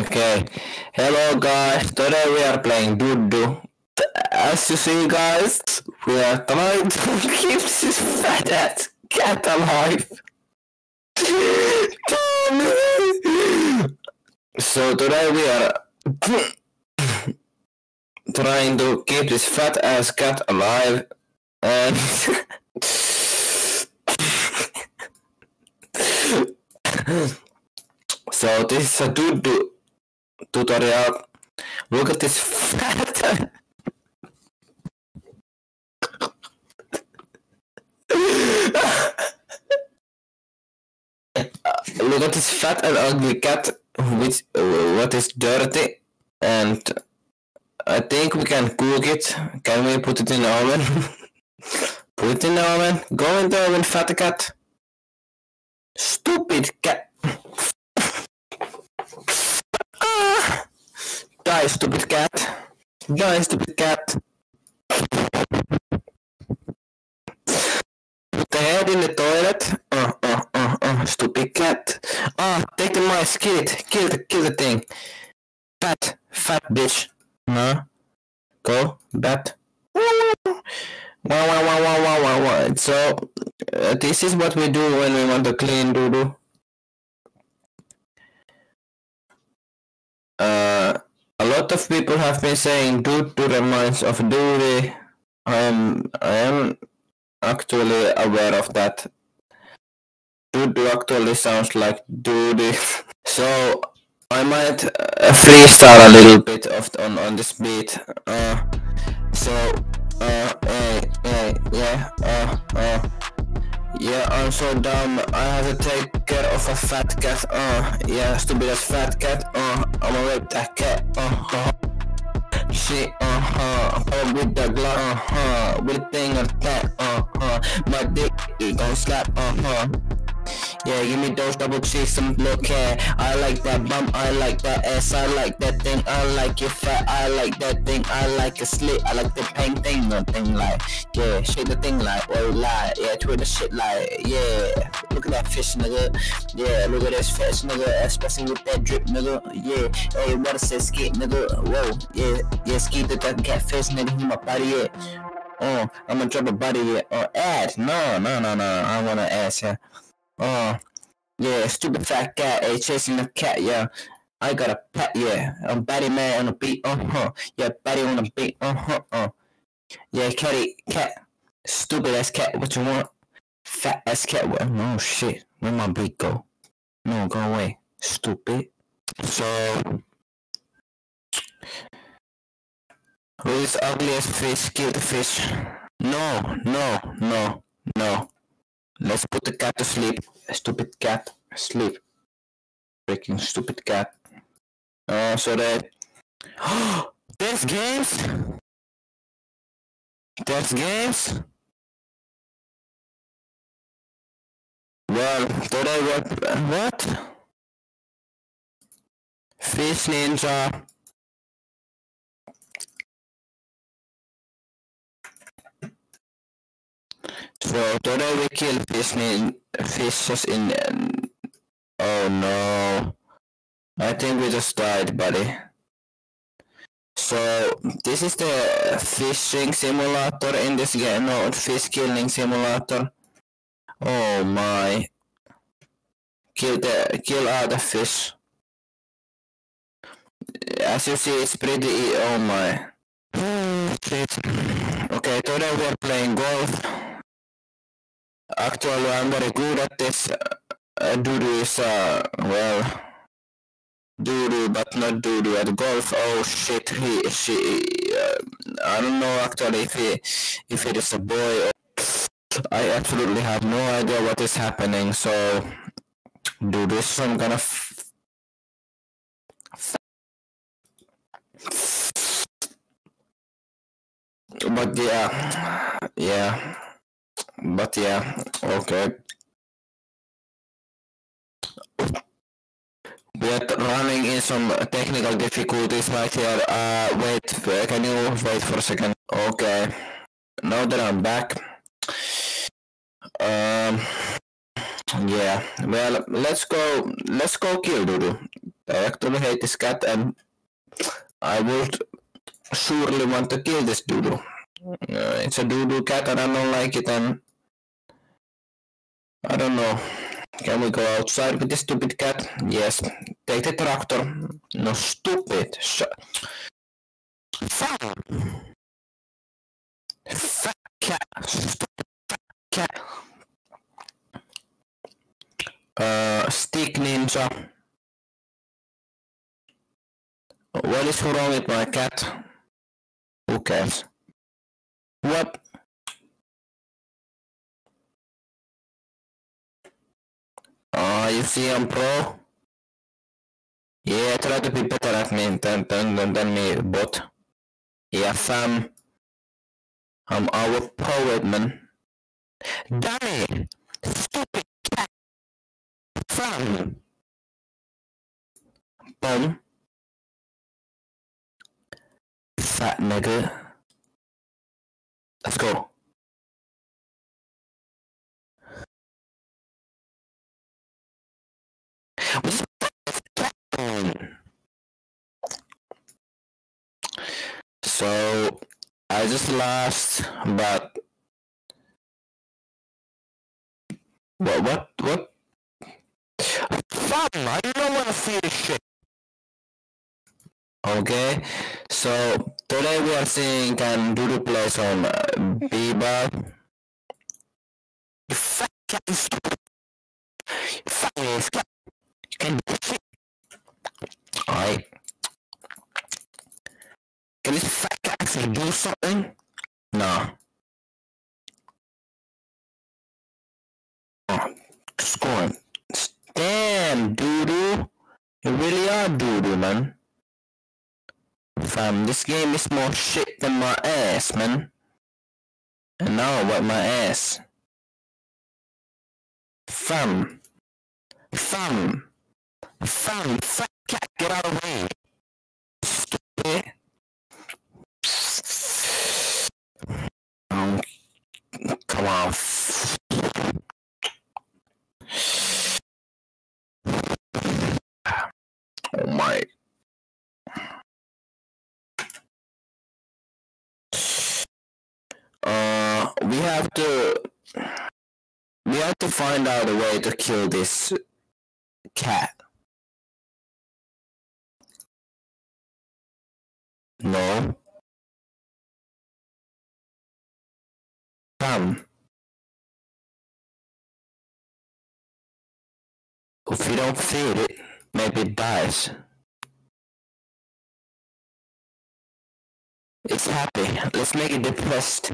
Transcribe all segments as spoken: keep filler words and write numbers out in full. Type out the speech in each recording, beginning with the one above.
Okay, hello guys, today we are playing Bubbu. As you see guys, we are trying to keep this fat ass cat alive. So today we are trying to keep this fat ass cat alive and so this is a Bubbu tutorial. Look at this fat look at this fat and ugly cat, which uh, what is dirty, and I think we can cook it. Can we put it in the oven? Put it in the oven. Go in the oven, fat cat. Stupid cat. Die, stupid cat. Die, stupid cat. Put the head in the toilet. Uh, uh, uh, uh, stupid cat. Ah, uh, take the mice, kill it, kill the, kill the thing. Fat, fat bitch. Huh? Go, bat. Wow, wow, wow, wow, wow, wow, wow. So, uh, this is what we do when we want to clean doo-doo. Uh... A lot of people have been saying doo-doo reminds of duty. I am, I am actually aware of that. Doo-doo actually sounds like duty. So I might uh, freestyle a little bit of on, on this beat. Uh, so, uh, hey, hey, yeah, uh, uh. Yeah, I'm so dumb, I have to take care of a fat cat, uh, yeah, stupid as fat cat, uh, I'ma rape that cat, uh-huh, she, uh-huh, oh, with the glove, uh-huh, with the thing of that, uh-huh, my dick, it gon' slap, uh-huh, yeah, give me those double cheeks and look hair. I like that bum, I like that ass, I like that thing, I like your fat, I like that thing, I like a slit, I like the paint thing, nothing like, yeah, shake the thing like, oh lie, yeah, Twitter shit like, yeah, look at that fish nigga, yeah, look at this fish nigga, especially with that drip nigga, yeah, hey, what I said, skate nigga, whoa, yeah, yeah, skate the cat fish nigga, he my body, yeah, oh, I'ma drop a body, yeah, oh, ass, no, no, no, no, I wanna ass, yeah. Oh, yeah, stupid fat cat, hey, chasing the cat, yeah. I got a pet, yeah. I'm Batty Man on the beat, uh huh. Yeah, Batty on the beat, uh huh. Uh. Yeah, catty cat, stupid ass cat, what you want? Fat ass cat, what? No shit, where my beat go? No, go away, stupid. So, who is ugly as fish? Kill the fish. No, no, no, no. Let's put the cat to sleep. Stupid cat, sleep. Freaking stupid cat. Uh, so that there's games. There's games. Well, today what? What? Fish Ninja. So today we kill fish in, fishes in, in oh no, I think we just died, buddy. So this is the fishing simulator in this game. No, fish killing simulator. Oh my, kill the kill all the fish. As you see, it's pretty. Oh my. Okay, today we're playing golf. Actually, I'm very good at this. Uh, doo-doo is, uh, well, doo-doo, but not doo-doo at golf. Oh shit, he, she, uh, I don't know actually if he, if it is a boy. Or... I absolutely have no idea what is happening. So, doo-doo is some kind of. But yeah, yeah. But yeah, okay. We are running in some technical difficulties right here. Uh, wait, can you wait for a second? Okay. Now that I'm back. Um. Yeah. Well, let's go. Let's go kill Dudu. I actually hate this cat and I would surely want to kill this doodoo. Uh, it's a doodoo cat and I don't like it and I don't know. Can we go outside with this stupid cat? Yes. Take the tractor. No, stupid. Sh Fuck. Fuck cat. Stupid fuck cat. Uh, stick ninja. What is wrong with my cat? Who cares? What? Ah, uh, you see I'm pro? Yeah, try to be better at me than, than, than me, but... Yeah, fam. I'm our poet, man. Damn it! Stupid cat! Fam! Boom. Fat nigga. Let's go. So I just lost, but what what what? Fuck! I don't want to see this shit. Okay, so today we are seeing can Doodoo play some uh, b-ball. Alright. Can this fat cat actually do something? No. Oh, scoring. Damn, Doodoo. You really are Doodoo, man. Fam, this game is more shit than my ass, man. And now about my ass. Fam. Fam. Fam. Fat cat, get out of the way. Stupid. Um, come on. Oh my. Uh, we have to, we have to find out a way to kill this cat. No. Come. If you don't feed it, maybe it dies. It's happy. Let's make it depressed.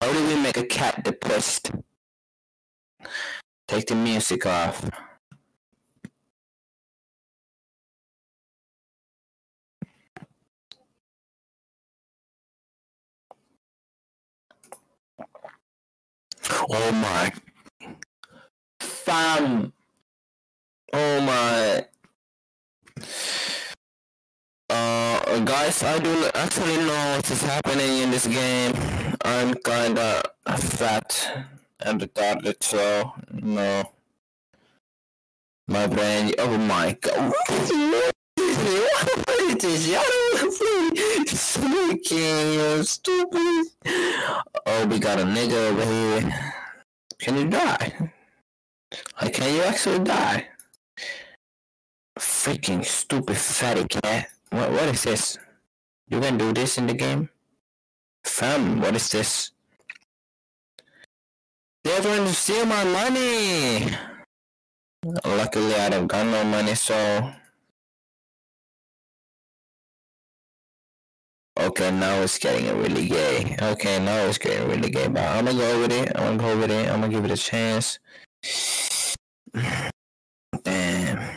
How do we make a cat depressed? Take the music off. Oh my. Fam. Oh my. Uh, guys, I don't actually know what is happening in this game. I'm kinda fat and retarded, so no. My brain. Oh my god. What is it? What is it? I sneaking, you stupid. Oh, we got a nigga over here. Can you die? Like, can you actually die? Freaking stupid fatty cat. What, what is this? You can do this in the game? Fam, what is this? They're trying to steal my money! Luckily I don't got no money, so... Okay, now it's getting really gay. Okay, now it's getting really gay, but I'm gonna go with it. I'm gonna go with it. I'm gonna give it a chance. Damn.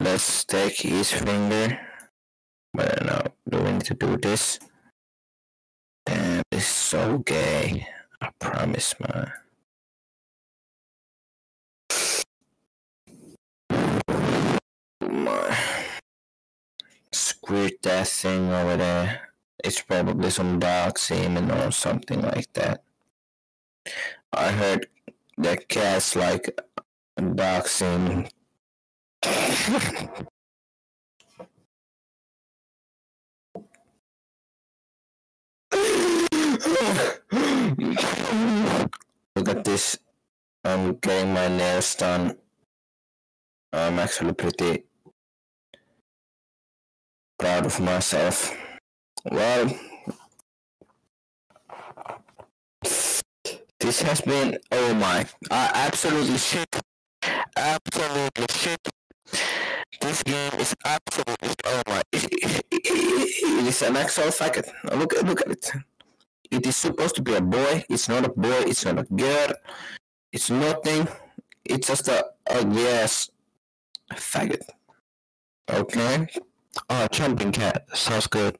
Let's take his finger. But no, do we need to do this? Damn, it's so gay. I promise, man. Oh my. Squirt that thing over there. It's probably some dog semen or something like that. I heard that cats like dog semen. Look at this. I'm getting my nails done. I'm actually pretty proud of myself. Well, this has been, oh my, uh, absolutely shit, absolutely shit, this game is absolutely, oh my, it, it, it, it is an actual faggot. Look, look at it, it is supposed to be a boy, it's not a boy, it's not a girl, it's nothing, it's just a ugly ass faggot, okay? Oh, jumping cat, sounds good.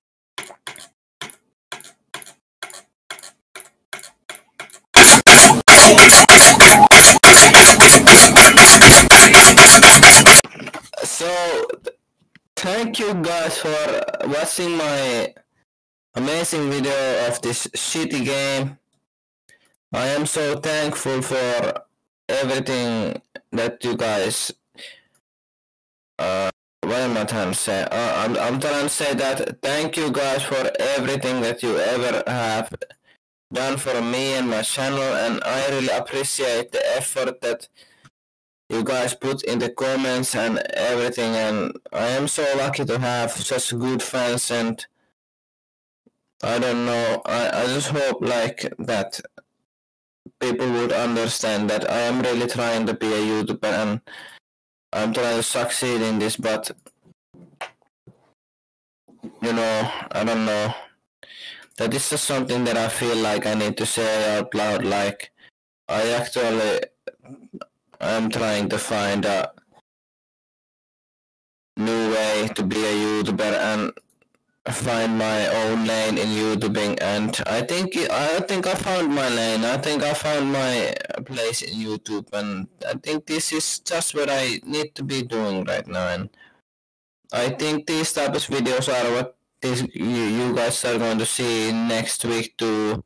So, thank you guys for watching my amazing video of this shitty game. I am so thankful for everything that you guys. Uh, what am I trying to say? Uh, I'm, I'm trying to say that thank you guys for everything that you ever have done for me and my channel, and I really appreciate the effort that you guys put in the comments and everything, and I am so lucky to have such good fans, and I don't know, I, I just hope like that people would understand that I am really trying to be a YouTuber and I'm trying to succeed in this, but you know, I don't know, that is just something that I feel like I need to say out loud, like I actually I'm trying to find a new way to be a YouTuber and find my own lane in YouTubing, and I think I think I found my lane. I think I found my place in YouTube, and I think this is just what I need to be doing right now. And I think these type of videos are what this, you guys are going to see next week too.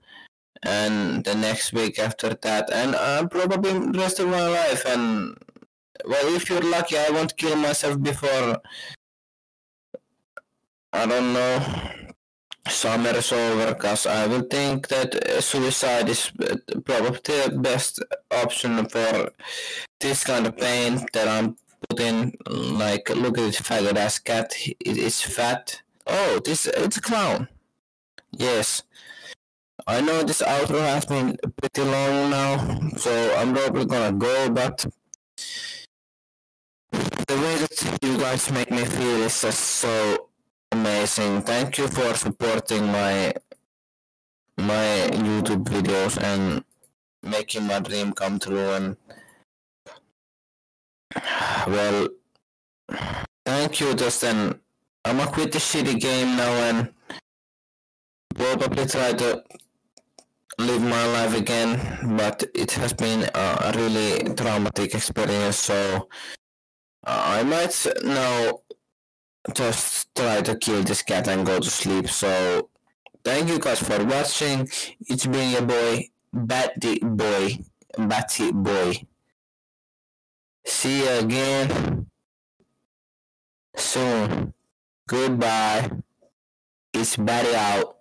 And the next week after that, and uh, probably the rest of my life. And well, if you're lucky, I won't kill myself before, I don't know, summer's over, because I will think that suicide is probably the best option for this kind of pain that I'm putting. Like, look at this faggot ass cat, it is fat. Oh, this it's a clown. Yes, I know this outro has been pretty long now, so I'm probably gonna go, but the way that you guys make me feel is just so amazing. Thank you for supporting my my YouTube videos and making my dream come true, and well, thank you Justin. I'ma quit this shitty game now and probably try to live my life again, but it has been a really traumatic experience, so I might now just try to kill this cat and go to sleep. So thank you guys for watching. It's been your boy Batty Boy, Batty Boy. See you again soon. Goodbye. It's Batty out.